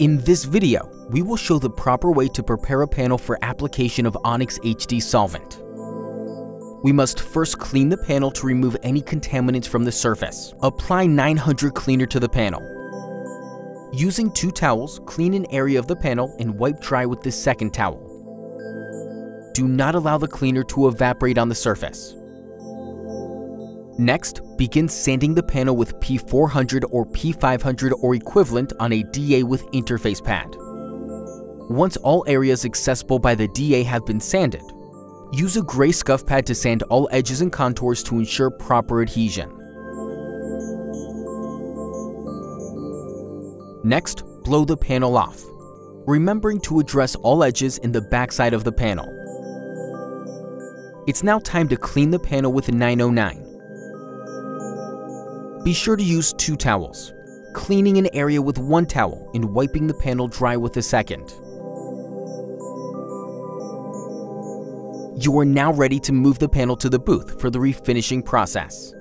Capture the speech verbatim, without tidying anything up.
In this video, we will show the proper way to prepare a panel for application of Onyx H D solvent. We must first clean the panel to remove any contaminants from the surface. Apply nine hundred cleaner to the panel. Using two towels, clean an area of the panel and wipe dry with the second towel. Do not allow the cleaner to evaporate on the surface. Next, begin sanding the panel with P four hundred or P five hundred or equivalent on a D A with interface pad. Once all areas accessible by the D A have been sanded, use a gray scuff pad to sand all edges and contours to ensure proper adhesion. Next, blow the panel off, remembering to address all edges in the backside of the panel. It's now time to clean the panel with nine oh nine. Be sure to use two towels, cleaning an area with one towel and wiping the panel dry with a second. You are now ready to move the panel to the booth for the refinishing process.